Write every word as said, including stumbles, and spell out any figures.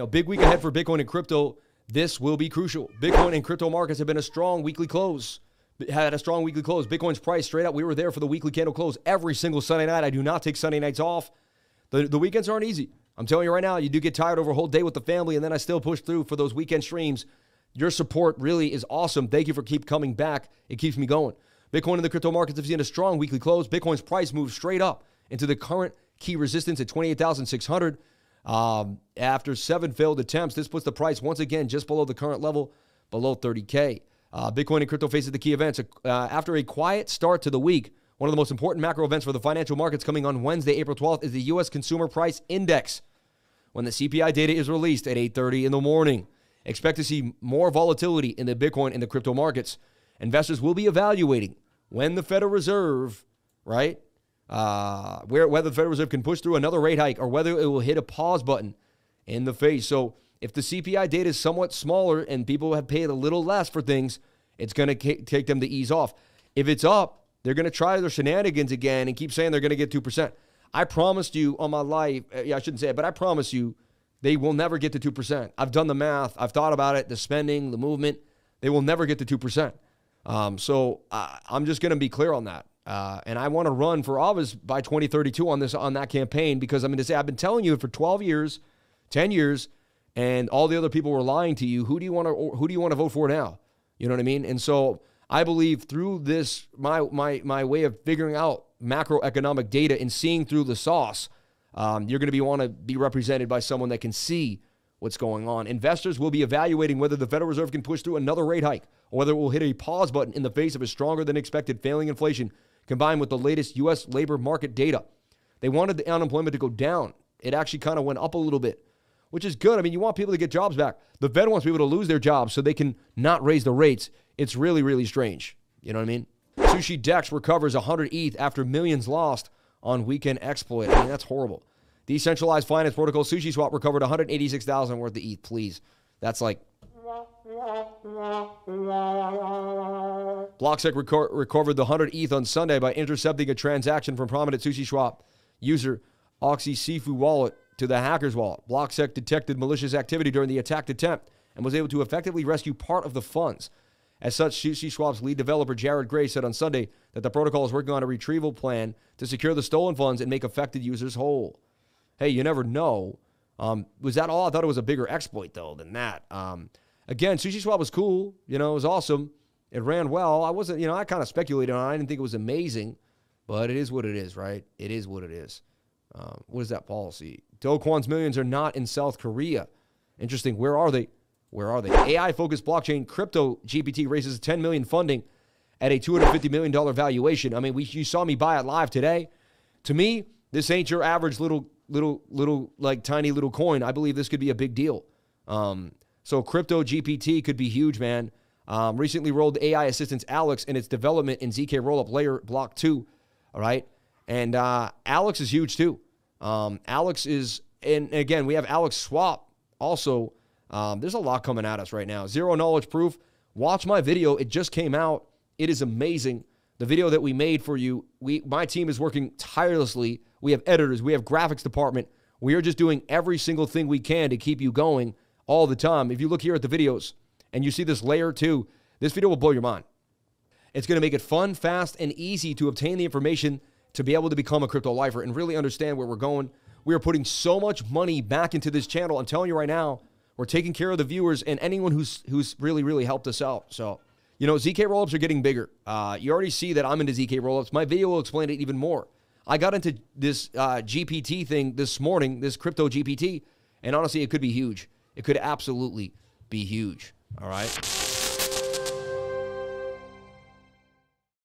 know, big week ahead for Bitcoin and crypto. This will be crucial. Bitcoin and crypto markets have been a strong weekly close. Had a strong weekly close. Bitcoin's price straight up. We were there for the weekly candle close every single Sunday night. I do not take Sunday nights off. The, the weekends aren't easy. I'm telling you right now, you do get tired over a whole day with the family, and then I still push through for those weekend streams. Your support really is awesome. Thank you for keep coming back. It keeps me going. Bitcoin and the crypto markets have seen a strong weekly close. Bitcoin's price moved straight up into the current key resistance at twenty-eight thousand six hundred. Um, after seven failed attempts, this puts the price once again just below the current level, below thirty K. Uh, Bitcoin and crypto faces the key events. Uh, after a quiet start to the week, one of the most important macro events for the financial markets coming on Wednesday, April twelfth, is the U S Consumer Price Index, when the C P I data is released at eight thirty in the morning. Expect to see more volatility in the Bitcoin and the crypto markets. Investors will be evaluating when the Federal Reserve, right, uh, where, whether the Federal Reserve can push through another rate hike or whether it will hit a pause button in the face. So if the C P I data is somewhat smaller and people have paid a little less for things, it's going to take them to ease off. If it's up, they're going to try their shenanigans again and keep saying they're going to get two percent. I promised you on my life, yeah, I shouldn't say it, but I promise you they will never get to two percent. I've done the math. I've thought about it, the spending, the movement. They will never get to two percent. Um, so I, I'm just going to be clear on that. Uh, and I want to run for office by twenty thirty-two on this on that campaign, because I'm going to say I've been telling you for twelve years, ten years, and all the other people were lying to you. Who do you want to who do you want to vote for now? You know what I mean? And so I believe through this, my my my way of figuring out macroeconomic data and seeing through the sauce, um, you're going to be want to be represented by someone that can see what's going on. Investors will be evaluating whether the Federal Reserve can push through another rate hike or whether it will hit a pause button in the face of a stronger than expected failing inflation combined with the latest U S labor market data. They wanted the unemployment to go down. It actually kind of went up a little bit, which is good. I mean, you want people to get jobs back. The Fed wants people to lose their jobs so they can not raise the rates. It's really, really strange. You know what I mean? Sushi Dex recovers one hundred E T H after millions lost on weekend exploit. I mean, that's horrible. Decentralized finance protocol SushiSwap recovered one hundred eighty-six thousand worth of E T H, please. That's like... Blocksec reco recovered the one hundred E T H on Sunday by intercepting a transaction from prominent SushiSwap user Oxy Sifu wallet to the hacker's wallet. Blocksec detected malicious activity during the attacked attempt and was able to effectively rescue part of the funds. As such, SushiSwap's lead developer Jared Gray said on Sunday that the protocol is working on a retrieval plan to secure the stolen funds and make affected users whole. Hey, you never know. Um, was that all? I thought it was a bigger exploit, though, than that. Um, again, SushiSwap was cool. You know, it was awesome. It ran well. I wasn't, you know, I kind of speculated on it. I didn't think it was amazing, but it is what it is, right? It is what it is. Um, what is that policy? Do Kwon's millions are not in South Korea. Interesting. Where are they? Where are they? A I-focused blockchain CryptoGPT raises ten million dollars funding at a two hundred fifty million dollar valuation. I mean, we, you saw me buy it live today. To me, this ain't your average little, little, little, like tiny little coin. I believe this could be a big deal. Um, so CryptoGPT could be huge, man. Um, recently rolled A I assistance Alex and its development in Z K Rollup layer block two. All right. And uh, Alex is huge too. Um, Alex is, and again, we have Alex Swap also. Um, there's a lot coming at us right now. Zero knowledge proof. Watch my video. It just came out. It is amazing. The video that we made for you, we, my team is working tirelessly. We have editors. We have graphics department. We are just doing every single thing we can to keep you going all the time. If you look here at the videos and you see this layer two, this video will blow your mind. It's going to make it fun, fast, and easy to obtain the information to be able to become a crypto lifer and really understand where we're going. We are putting so much money back into this channel. I'm telling you right now, we're taking care of the viewers and anyone who's who's really, really helped us out. So, you know, Z K Rollups are getting bigger. Uh, you already see that I'm into Z K Rollups. My video will explain it even more. I got into this uh, G P T thing this morning, this crypto G P T, and honestly, it could be huge. It could absolutely be huge, all right?